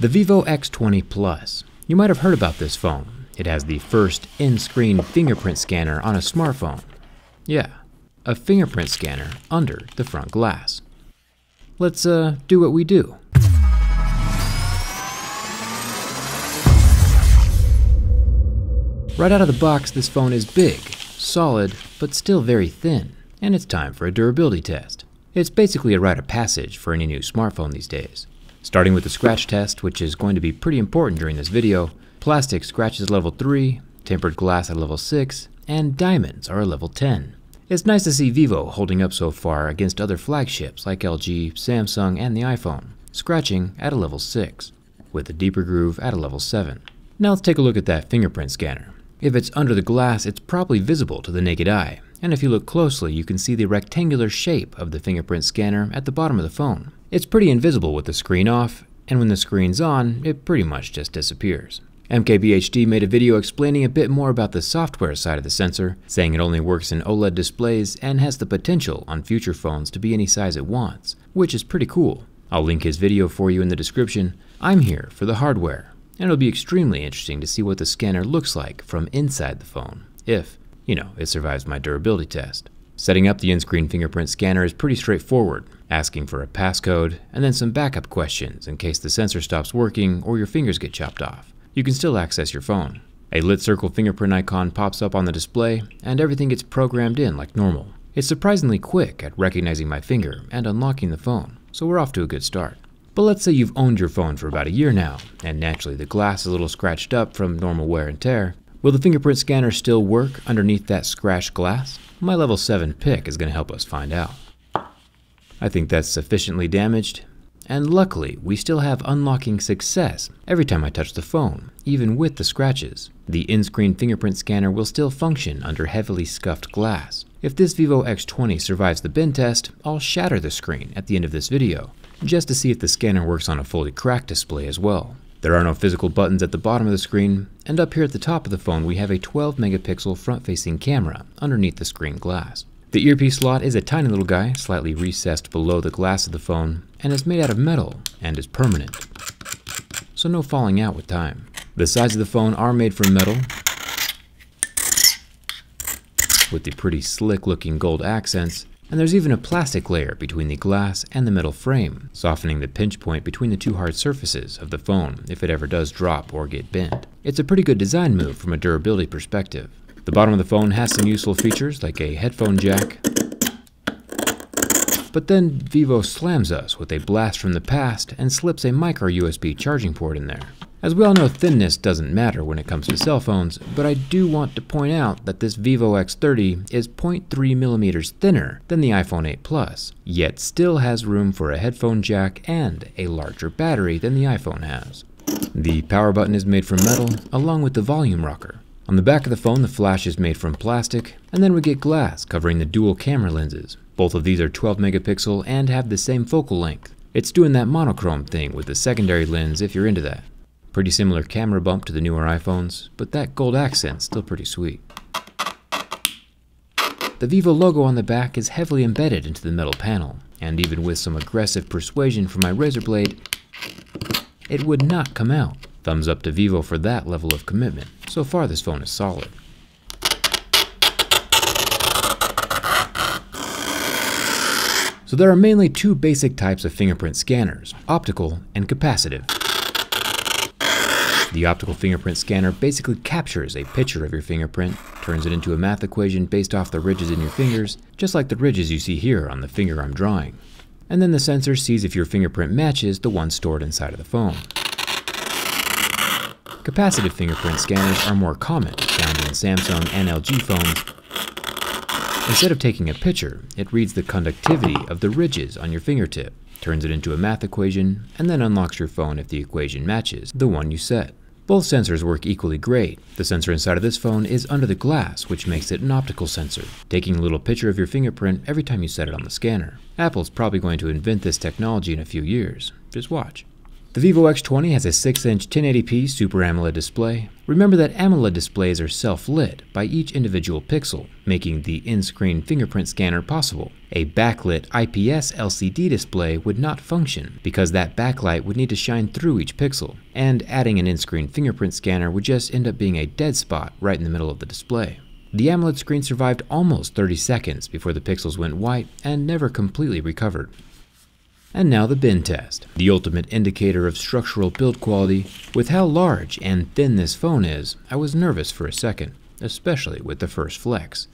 The Vivo X20 Plus. You might have heard about this phone. It has the first in-screen fingerprint scanner on a smartphone. Yeah, a fingerprint scanner under the front glass. Let's do what we do. Right out of the box, this phone is big, solid, but still very thin, and it's time for a durability test. It's basically a rite of passage for any new smartphone these days. Starting with the scratch test, which is going to be pretty important during this video, plastic scratches level 3, tempered glass at level 6, and diamonds are a level 10. It's nice to see Vivo holding up so far against other flagships like LG, Samsung, and the iPhone, scratching at a level 6, with a deeper groove at a level 7. Now let's take a look at that fingerprint scanner. If it's under the glass, it's probably visible to the naked eye, and if you look closely, you can see the rectangular shape of the fingerprint scanner at the bottom of the phone. It's pretty invisible with the screen off, and when the screen's on, it pretty much just disappears. MKBHD made a video explaining a bit more about the software side of the sensor, saying it only works in OLED displays and has the potential on future phones to be any size it wants, which is pretty cool. I'll link his video for you in the description. I'm here for the hardware, and it'll be extremely interesting to see what the scanner looks like from inside the phone, if, you know, it survives my durability test. Setting up the in-screen fingerprint scanner is pretty straightforward, asking for a passcode and then some backup questions in case the sensor stops working or your fingers get chopped off. You can still access your phone. A lit circle fingerprint icon pops up on the display and everything gets programmed in like normal. It's surprisingly quick at recognizing my finger and unlocking the phone, so we're off to a good start. But let's say you've owned your phone for about a year now, and naturally the glass is a little scratched up from normal wear and tear. Will the fingerprint scanner still work underneath that scratched glass? My level 7 pick is going to help us find out. I think that's sufficiently damaged, and luckily we still have unlocking success every time I touch the phone, even with the scratches. The in-screen fingerprint scanner will still function under heavily scuffed glass. If this Vivo X20 survives the bin test, I'll shatter the screen at the end of this video, just to see if the scanner works on a fully cracked display as well. There are no physical buttons at the bottom of the screen, and up here at the top of the phone we have a 12-megapixel front-facing camera underneath the screen glass. The earpiece slot is a tiny little guy, slightly recessed below the glass of the phone, and is made out of metal and is permanent, so no falling out with time. The sides of the phone are made from metal, with the pretty slick-looking gold accents, and there's even a plastic layer between the glass and the metal frame, softening the pinch point between the two hard surfaces of the phone if it ever does drop or get bent. It's a pretty good design move from a durability perspective. The bottom of the phone has some useful features like a headphone jack, but then Vivo slams us with a blast from the past and slips a micro USB charging port in there. As we all know, thinness doesn't matter when it comes to cell phones, but I do want to point out that this Vivo X30 is 0.3 millimeters thinner than the iPhone 8 Plus, yet still has room for a headphone jack and a larger battery than the iPhone has. The power button is made from metal, along with the volume rocker. On the back of the phone, the flash is made from plastic, and then we get glass covering the dual camera lenses. Both of these are 12 megapixel and have the same focal length. It's doing that monochrome thing with the secondary lens if you're into that. Pretty similar camera bump to the newer iPhones, but that gold accent's still pretty sweet. The Vivo logo on the back is heavily embedded into the metal panel, and even with some aggressive persuasion from my razor blade, it would not come out. Thumbs up to Vivo for that level of commitment. So far this phone is solid. So there are mainly two basic types of fingerprint scanners, optical and capacitive. The optical fingerprint scanner basically captures a picture of your fingerprint, turns it into a math equation based off the ridges in your fingers, just like the ridges you see here on the finger I'm drawing. And then the sensor sees if your fingerprint matches the one stored inside of the phone. Capacitive fingerprint scanners are more common, found in Samsung and LG phones. Instead of taking a picture, it reads the conductivity of the ridges on your fingertip, turns it into a math equation, and then unlocks your phone if the equation matches the one you set. Both sensors work equally great. The sensor inside of this phone is under the glass, which makes it an optical sensor, taking a little picture of your fingerprint every time you set it on the scanner. Apple's probably going to invent this technology in a few years. Just watch. The Vivo X20 has a 6-inch 1080p Super AMOLED display. Remember that AMOLED displays are self-lit by each individual pixel, making the in-screen fingerprint scanner possible. A backlit IPS LCD display would not function because that backlight would need to shine through each pixel, and adding an in-screen fingerprint scanner would just end up being a dead spot right in the middle of the display. The AMOLED screen survived almost 30 seconds before the pixels went white and never completely recovered. And now the bin test, the ultimate indicator of structural build quality. With how large and thin this phone is, I was nervous for a second, especially with the first flex.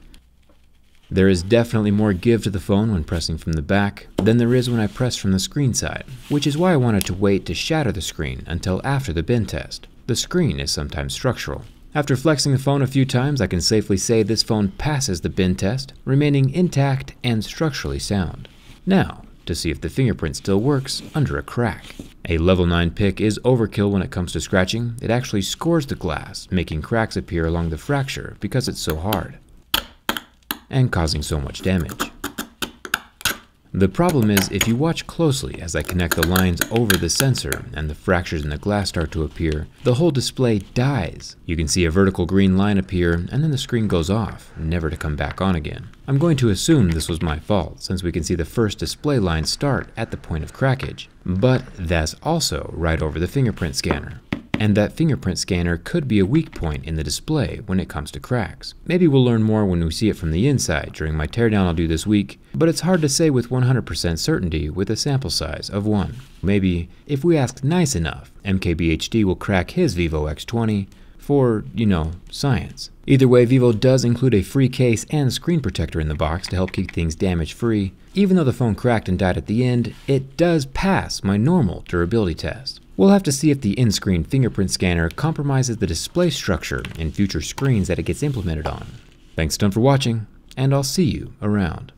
There is definitely more give to the phone when pressing from the back than there is when I press from the screen side, which is why I wanted to wait to shatter the screen until after the bin test. The screen is sometimes structural. After flexing the phone a few times, I can safely say this phone passes the bin test, remaining intact and structurally sound. Now, to see if the fingerprint still works under a crack. A level 9 pick is overkill when it comes to scratching. It actually scores the glass, making cracks appear along the fracture because it's so hard and causing so much damage. The problem is, if you watch closely as I connect the lines over the sensor and the fractures in the glass start to appear, the whole display dies. You can see a vertical green line appear and then the screen goes off, never to come back on again. I'm going to assume this was my fault since we can see the first display line start at the point of crackage, but that's also right over the fingerprint scanner. And that fingerprint scanner could be a weak point in the display when it comes to cracks. Maybe we'll learn more when we see it from the inside during my teardown I'll do this week, but it's hard to say with 100% certainty with a sample size of 1. Maybe, if we ask nice enough, MKBHD will crack his Vivo X20 for, you know, science. Either way, Vivo does include a free case and screen protector in the box to help keep things damage free. Even though the phone cracked and died at the end, it does pass my normal durability test. We'll have to see if the in-screen fingerprint scanner compromises the display structure in future screens that it gets implemented on. Thanks a ton for watching, and I'll see you around.